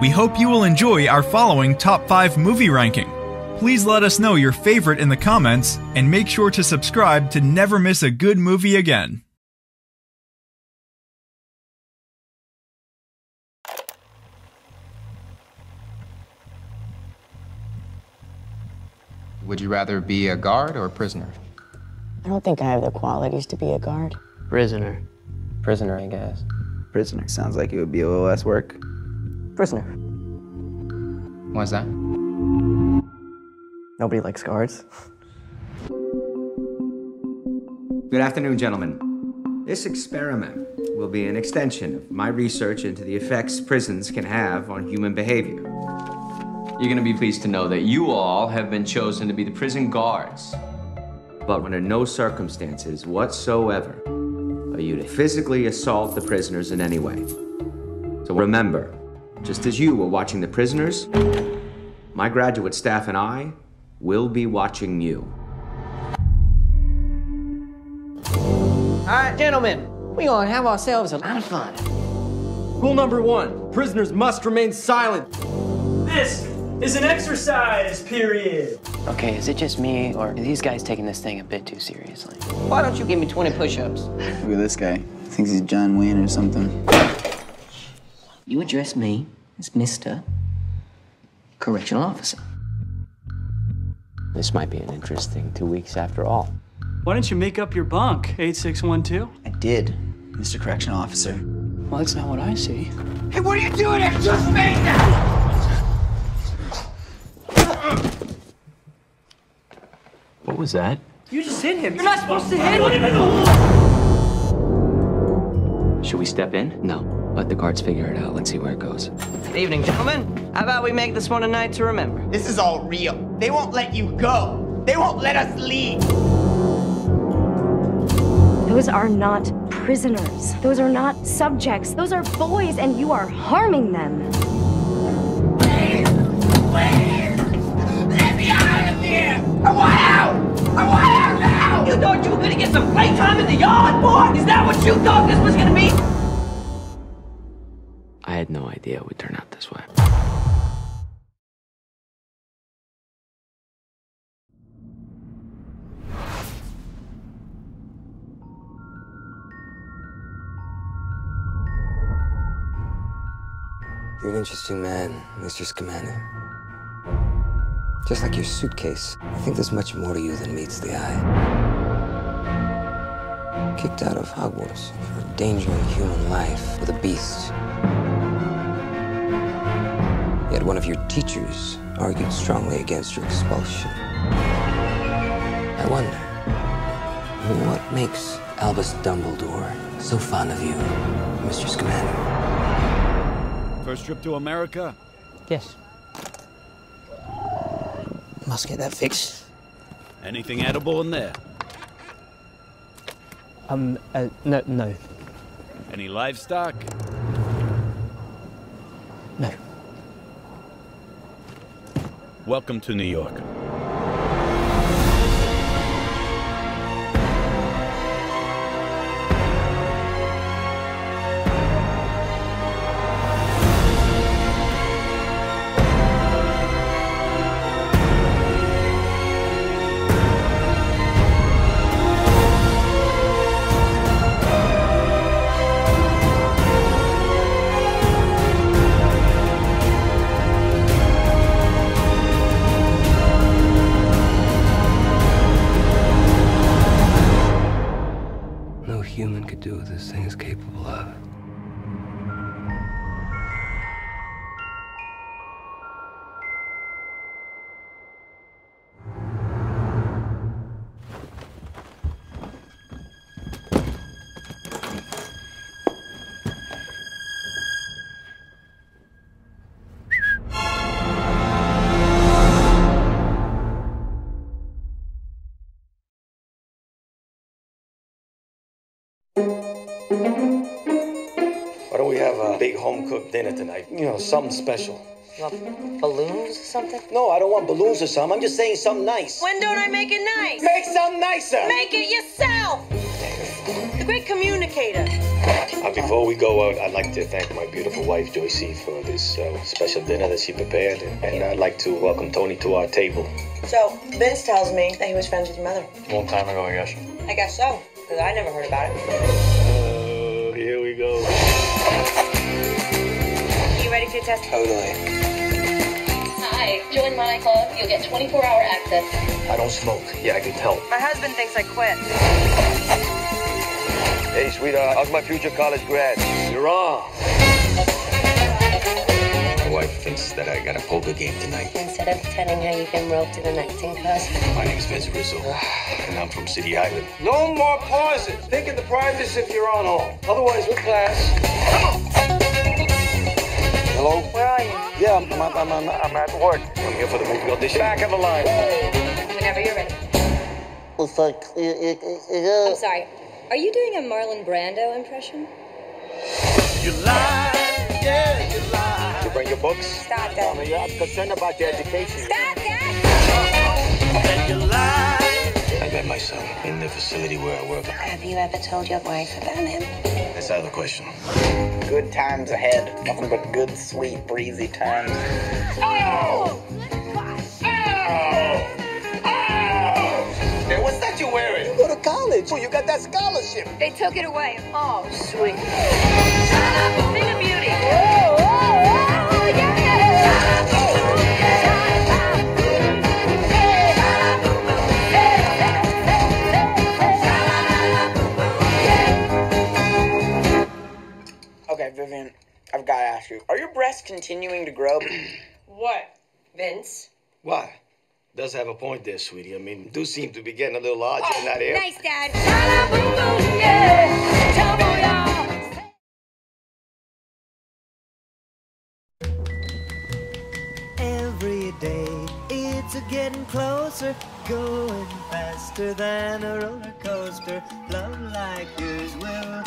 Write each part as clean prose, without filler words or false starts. We hope you will enjoy our following Top 5 Movie Ranking. Please let us know your favorite in the comments, and make sure to subscribe to never miss a good movie again. Would you rather be a guard or a prisoner? I don't think I have the qualities to be a guard. Prisoner. Prisoner, I guess. Prisoner. Sounds like it would be a little less work. Prisoner. Why's that? Nobody likes guards. Good afternoon, gentlemen. This experiment will be an extension of my research into the effects prisons can have on human behavior. You're gonna be pleased to know that you all have been chosen to be the prison guards. But under no circumstances whatsoever are you to physically assault the prisoners in any way. So remember, just as you were watching the prisoners, my graduate staff and I will be watching you. All right, gentlemen, we're gonna have ourselves a lot of fun. Rule number one, prisoners must remain silent. This is an exercise period. Okay, is it just me, or are these guys taking this thing a bit too seriously? Why don't you give me 20 push-ups? Look at this guy. Thinks he's John Wayne or something. You address me as Mr. Correctional Officer. This might be an interesting 2 weeks after all. Why didn't you make up your bunk, 8612? I did, Mr. Correctional Officer. Well, that's not what I see. Hey, what are you doing? I just made that! What was that? You just hit him. You're not supposed to hit him. Should we step in? No. Let the guards figure it out. Let's see where it goes. Good evening, gentlemen. How about we make this one a night to remember? This is all real. They won't let you go. They won't let us leave. Those are not prisoners. Those are not subjects. Those are boys, and you are harming them. I want out! I want out now! You thought you were gonna get some playtime in the yard, boy? Is that what you thought this was gonna be? I had no idea it would turn out this way. You're an interesting man, Mr. Scamander. Just like your suitcase, I think there's much more to you than meets the eye. Kicked out of Hogwarts for endangering human life with a beast. Yet one of your teachers argued strongly against your expulsion. I wonder, what makes Albus Dumbledore so fond of you, Mr. Scamander? First trip to America? Yes. Must get that fixed. Anything edible in there? No. Any livestock? No. Welcome to New York. Home-cooked dinner tonight. You know, something special. You want balloons or something? No, I don't want balloons or something. I'm just saying something nice. When don't I make it nice? Make something nicer! Make it yourself! great communicator. Before we go out, I'd like to thank my beautiful wife, Joycey, for this special dinner that she prepared. And I'd like to welcome Tony to our table. So, Vince tells me that he was friends with your mother. A long time ago, I guess. I guess so, because I never heard about it. Oh, here we go. Are you ready for your test? Totally. Join my club, you'll get 24-hour access. I don't smoke. Yeah, I can tell. My husband thinks I quit. Hey, sweetheart, how's my future college grad? You're on. My wife thinks that I got a poker game tonight. Instead of telling her you've been roped in an acting class. My name's Vince Rizzo, and I'm from City Island. No more pauses. Think of the prizes if you're on all. Otherwise, we're class. Hello? Where are you? Yeah, I'm at work. I'm here for the movie audition. Back of the line. Whenever you're ready. It's like... I'm sorry. Are you doing a Marlon Brando impression? You lie. Yeah, you lie. You bring your books? Stop that. I'm concerned about your education. Stop that! You lie. I met my son in the facility where I work. Have you ever told your wife about him? That's out of the question. Good times ahead. Nothing but good, sweet, breezy times. Oh! Oh! Oh! Hey, what's that you're wearing? You go to college. Oh, you got that scholarship. They took it away. Oh, sweet. Sing a beauty. Oh, oh, oh, yeah. Vivian, I've got to ask you, are your breasts continuing to grow? What, Vince? Why? Does have a point there, sweetie. I mean, do seem to be getting a little larger in that area. Nice, Dad. Every day, it's a getting closer, going faster than a roller coaster. Love like yours will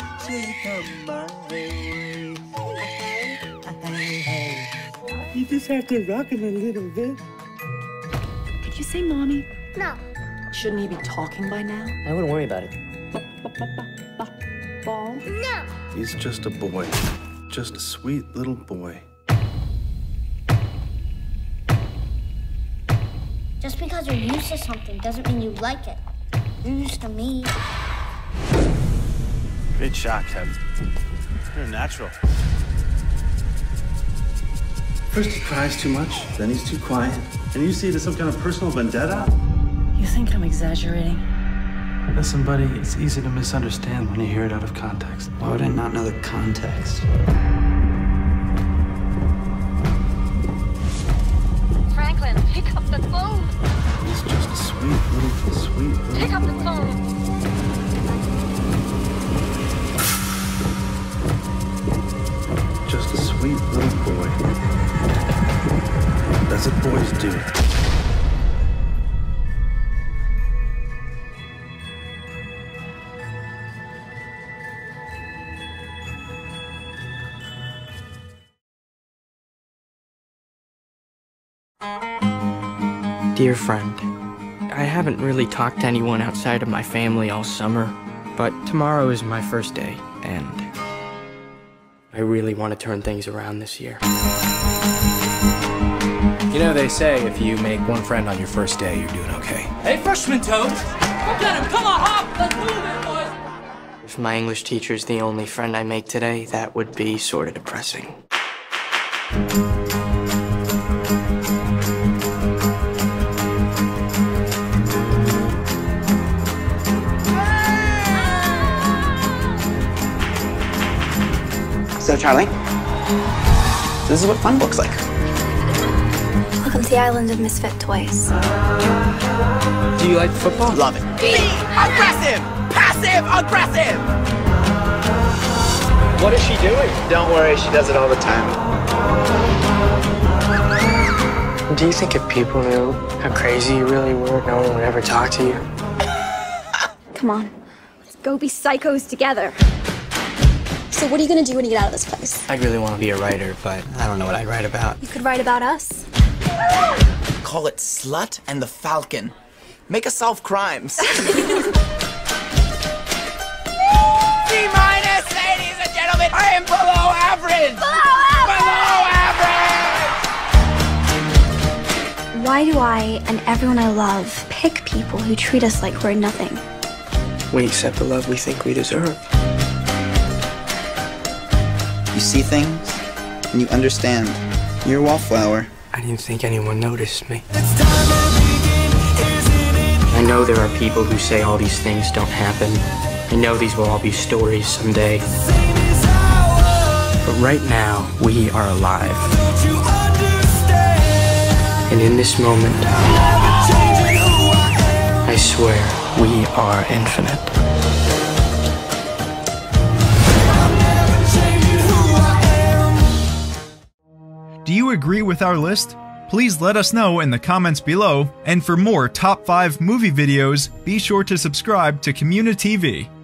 come my way. You just have to rock him a little bit. Did you say mommy? No. Shouldn't he be talking by now? I wouldn't worry about it. Ball? No. He's just a boy. Just a sweet little boy. Just because you're used to something doesn't mean you like it. You're used to me. Great shot, Kevin. You're natural. First he cries too much, then he's too quiet. And you see it as some kind of personal vendetta? You think I'm exaggerating? Listen, buddy, it's easy to misunderstand when you hear it out of context. Why would I not know the context? Franklin, pick up the phone! He's just a sweet little... Pick up the phone! Just a sweet little boy. That's what boys do. Dear friend, I haven't really talked to anyone outside of my family all summer, but tomorrow is my first day, and I really want to turn things around this year. You know, they say if you make one friend on your first day, you're doing okay. Hey, freshman toad! Go get him! Come on, hop! Let's move it, boys! If my English teacher's the only friend I make today, that would be sort of depressing. So, Charlie, this is what fun looks like. Welcome to the Island of Misfit Toys. Do you like football? Love it. Be aggressive! Passive aggressive! What is she doing? Don't worry, she does it all the time. Do you think if people knew how crazy you really were, no one would ever talk to you? Come on, let's go be psychos together. So what are you going to do when you get out of this place? I really want to be a writer, but I don't know what I'd write about. You could write about us. Call it Slut and the Falcon. Make us solve crimes. Why do I and everyone I love pick people who treat us like we're nothing? We accept the love we think we deserve. You see things, and you understand. You're a wallflower. I didn't think anyone noticed me. I know there are people who say all these things don't happen. I know these will all be stories someday. But right now, we are alive. And in this moment, I swear, we are infinite. Do you agree with our list? Please let us know in the comments below, and for more top 5 movie videos, be sure to subscribe to communiTV.